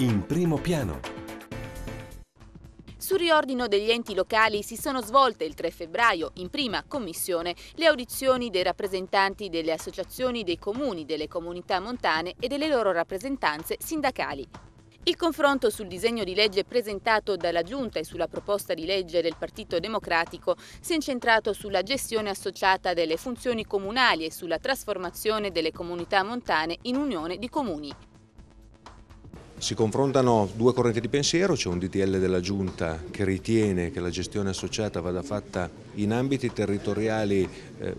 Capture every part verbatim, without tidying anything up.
in primo piano. Sul riordino degli enti locali si sono svolte il tre febbraio, in prima commissione, le audizioni dei rappresentanti delle associazioni dei comuni, delle comunità montane e delle loro rappresentanze sindacali. Il confronto sul disegno di legge presentato dalla Giunta e sulla proposta di legge del Partito Democratico si è incentrato sulla gestione associata delle funzioni comunali e sulla trasformazione delle comunità montane in unione di comuni. Si confrontano due correnti di pensiero, c'è un D T L della Giunta che ritiene che la gestione associata vada fatta in ambiti territoriali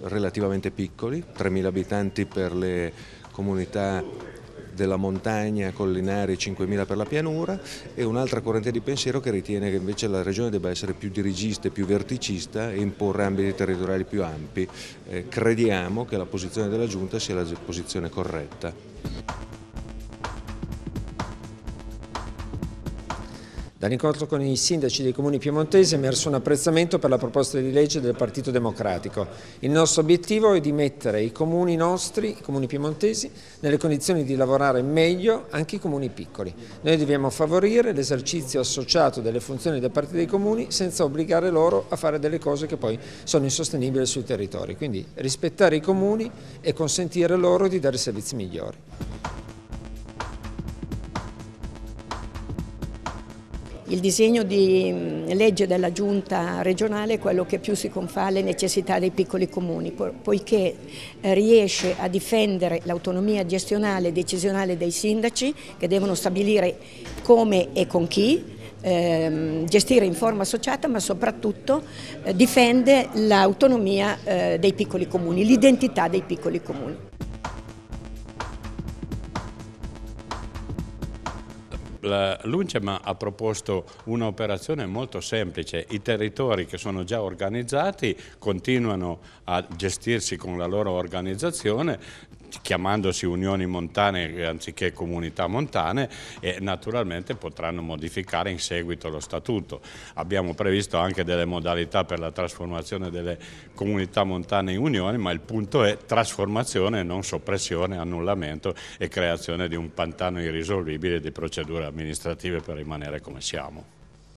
relativamente piccoli, tremila abitanti per le comunità della montagna, collinari, cinquemila per la pianura, e un'altra corrente di pensiero che ritiene che invece la regione debba essere più dirigista, più verticista e imporre ambiti territoriali più ampi. Eh, crediamo che la posizione della Giunta sia la posizione corretta. Dall'incontro con i sindaci dei comuni piemontesi è emerso un apprezzamento per la proposta di legge del Partito Democratico. Il nostro obiettivo è di mettere i comuni nostri, i comuni piemontesi, nelle condizioni di lavorare meglio anche i comuni piccoli. Noi dobbiamo favorire l'esercizio associato delle funzioni da parte dei comuni senza obbligare loro a fare delle cose che poi sono insostenibili sui territori. Quindi rispettare i comuni e consentire loro di dare servizi migliori. Il disegno di legge della Giunta regionale è quello che più si confà alle necessità dei piccoli comuni, poiché riesce a difendere l'autonomia gestionale e decisionale dei sindaci, che devono stabilire come e con chi ehm, gestire in forma associata, ma soprattutto eh, difende l'autonomia eh, dei piccoli comuni, l'identità dei piccoli comuni. L'Uncem ha proposto un'operazione molto semplice: i territori che sono già organizzati continuano a gestirsi con la loro organizzazione, chiamandosi unioni montane anziché comunità montane, e naturalmente potranno modificare in seguito lo statuto. Abbiamo previsto anche delle modalità per la trasformazione delle comunità montane in unioni, ma il punto è trasformazione, non soppressione, annullamento e creazione di un pantano irrisolvibile di procedure amministrative per rimanere come siamo.